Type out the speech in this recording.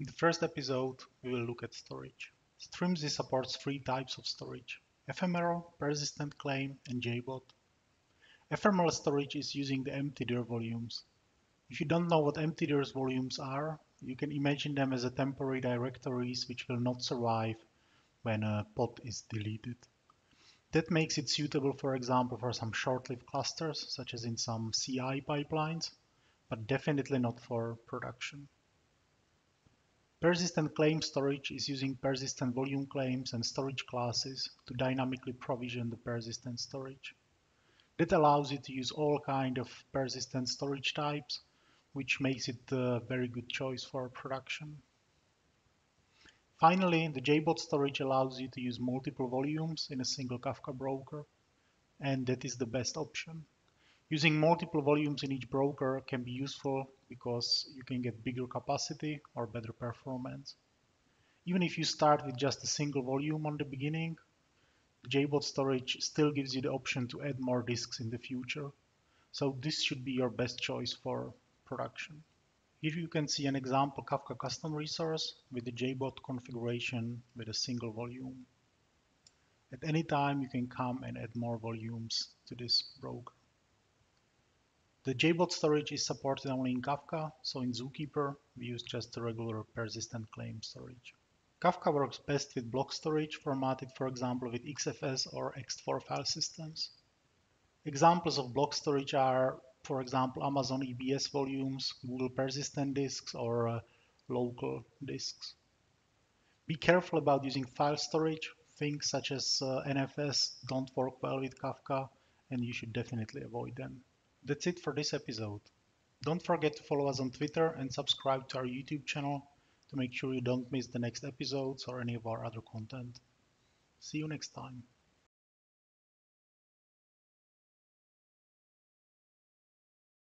In the first episode, we will look at storage. Strimzi supports three types of storage: ephemeral, persistent claim, and JBot. Ephemeral storage is using the empty-dir volumes. If you don't know what empty-dir volumes are, you can imagine them as a temporary directories which will not survive when a pod is deleted. That makes it suitable, for example, for some short-lived clusters, such as in some CI pipelines, but definitely not for production. Persistent claim storage is using persistent volume claims and storage classes to dynamically provision the persistent storage. That allows you to use all kinds of persistent storage types, which makes it a very good choice for production. Finally, the JBot storage allows you to use multiple volumes in a single Kafka broker, and that is the best option. Using multiple volumes in each broker can be useful because you can get bigger capacity or better performance. Even if you start with just a single volume on the beginning, the JBot storage still gives you the option to add more disks in the future. So this should be your best choice for production. Here you can see an example Kafka custom resource with the JBot configuration with a single volume. At any time you can come and add more volumes to this broker. The JBot storage is supported only in Kafka, so in Zookeeper we use just the regular persistent claim storage. Kafka works best with block storage formatted, for example, with XFS or ext4 file systems. Examples of block storage are, for example, Amazon EBS volumes, Google Persistent disks, or local disks. Be careful about using file storage. Things such as NFS don't work well with Kafka, and you should definitely avoid them. That's it for this episode. Don't forget to follow us on Twitter and subscribe to our YouTube channel to make sure you don't miss the next episodes or any of our other content. See you next time.